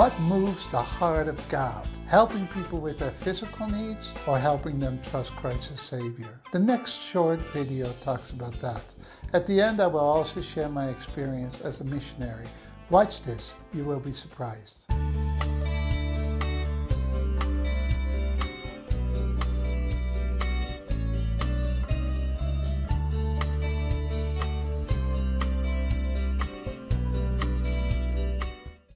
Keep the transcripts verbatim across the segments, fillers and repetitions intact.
What moves the heart of God? Helping people with their physical needs or helping them trust Christ as Savior? The next short video talks about that. At the end, I will also share my experience as a missionary. Watch this, you will be surprised.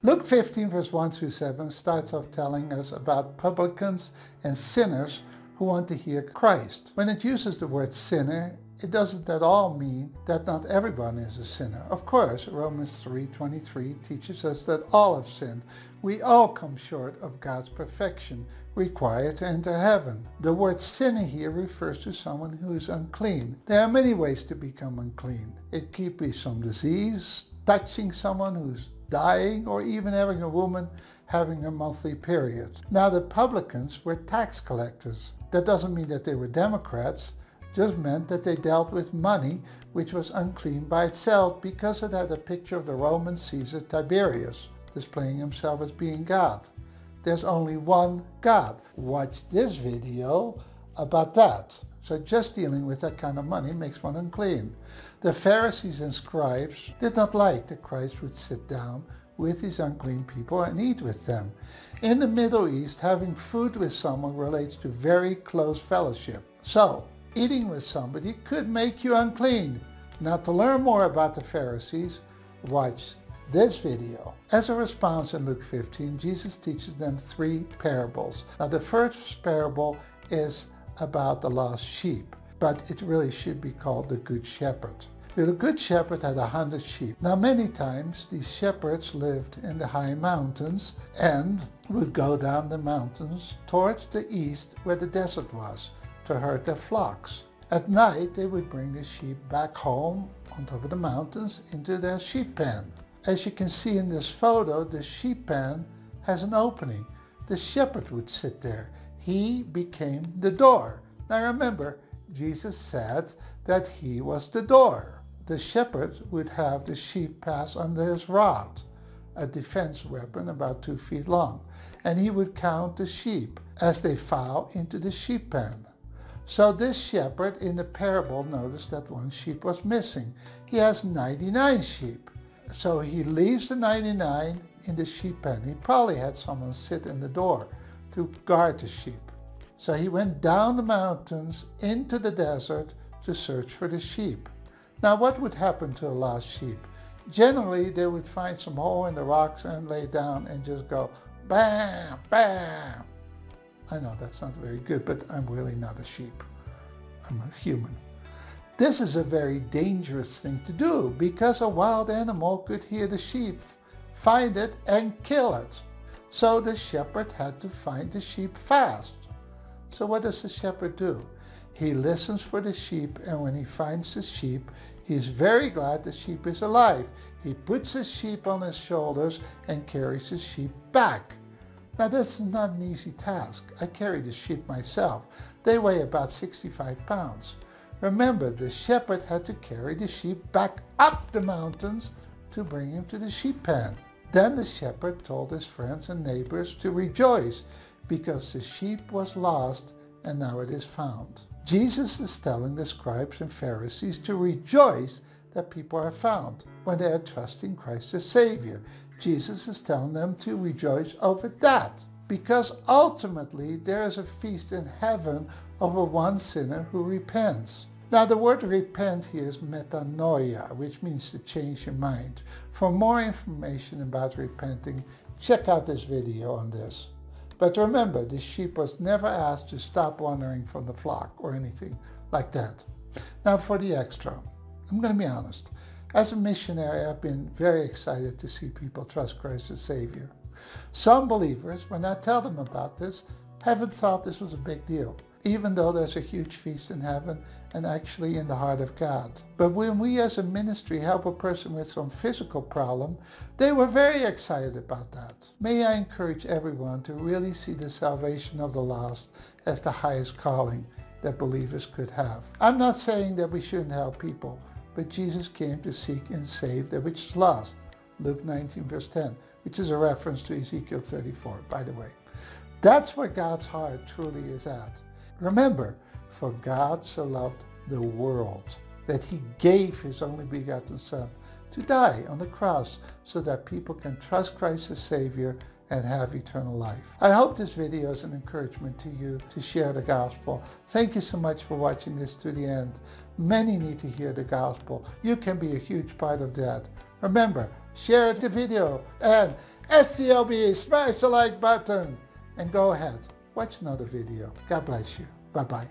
Luke fifteen verse one through seven starts off telling us about publicans and sinners who want to hear Christ. When it uses the word sinner, it doesn't at all mean that not everyone is a sinner. Of course, Romans three twenty-three teaches us that all have sinned. We all come short of God's perfection required to enter heaven. The word sinner here refers to someone who is unclean. There are many ways to become unclean. It could be some disease, touching someone who's dying, or even having a woman having her monthly period. Now the publicans were tax collectors. That doesn't mean that they were Democrats, just meant that they dealt with money, which was unclean by itself because it had a picture of the Roman Caesar Tiberius, displaying himself as being God. There's only one God. Watch this video about that. So just dealing with that kind of money makes one unclean. The Pharisees and scribes did not like that Christ would sit down with these unclean people and eat with them. In the Middle East, having food with someone relates to very close fellowship. So, eating with somebody could make you unclean. Now, to learn more about the Pharisees, watch this video. As a response in Luke fifteen, Jesus teaches them three parables. Now, the first parable is about the lost sheep, but it really should be called the Good Shepherd. The Good Shepherd had a hundred sheep. Now many times these shepherds lived in the high mountains and would go down the mountains towards the east where the desert was to herd their flocks. At night they would bring the sheep back home on top of the mountains into their sheep pen. As you can see in this photo, the sheep pen has an opening. The shepherd would sit there. He became the door. Now remember, Jesus said that he was the door. The shepherd would have the sheep pass under his rod, a defense weapon about two feet long, and he would count the sheep as they fell into the sheep pen. So this shepherd in the parable noticed that one sheep was missing. He has ninety-nine sheep. So he leaves the ninety-nine in the sheep pen. He probably had someone sit in the door to guard the sheep. So he went down the mountains into the desert to search for the sheep. Now what would happen to a lost sheep? Generally they would find some hole in the rocks and lay down and just go bam, bam. I know that's not very good, but I'm really not a sheep. I'm a human. This is a very dangerous thing to do because a wild animal could hear the sheep, find it and kill it. So the shepherd had to find the sheep fast. So what does the shepherd do? He listens for the sheep, and when he finds the sheep, he is very glad the sheep is alive. He puts his sheep on his shoulders and carries the sheep back. Now this is not an easy task. I carry the sheep myself. They weigh about sixty-five pounds. Remember, the shepherd had to carry the sheep back up the mountains to bring him to the sheep pen. Then the shepherd told his friends and neighbors to rejoice because the sheep was lost and now it is found. Jesus is telling the scribes and Pharisees to rejoice that people are found when they are trusting Christ as Savior. Jesus is telling them to rejoice over that because ultimately there is a feast in heaven over one sinner who repents. Now the word repent here is metanoia, which means to change your mind. For more information about repenting, check out this video on this. But remember, the sheep was never asked to stop wandering from the flock or anything like that. Now for the extra, I'm going to be honest. As a missionary, I've been very excited to see people trust Christ as Savior. Some believers, when I tell them about this, haven't thought this was a big deal, even though there's a huge feast in heaven and actually in the heart of God. But when we as a ministry help a person with some physical problem, they were very excited about that. May I encourage everyone to really see the salvation of the lost as the highest calling that believers could have. I'm not saying that we shouldn't help people, but Jesus came to seek and save that which is lost. Luke nineteen verse ten. which is a reference to Ezekiel thirty-four, by the way. That's where God's heart truly is at. Remember, for God so loved the world that he gave his only begotten Son to die on the cross so that people can trust Christ as Savior and have eternal life. I hope this video is an encouragement to you to share the gospel. Thank you so much for watching this to the end. Many need to hear the gospel. You can be a huge part of that. Remember, share the video and S T L B, smash the like button and go ahead, watch another video. God bless you. Bye-bye.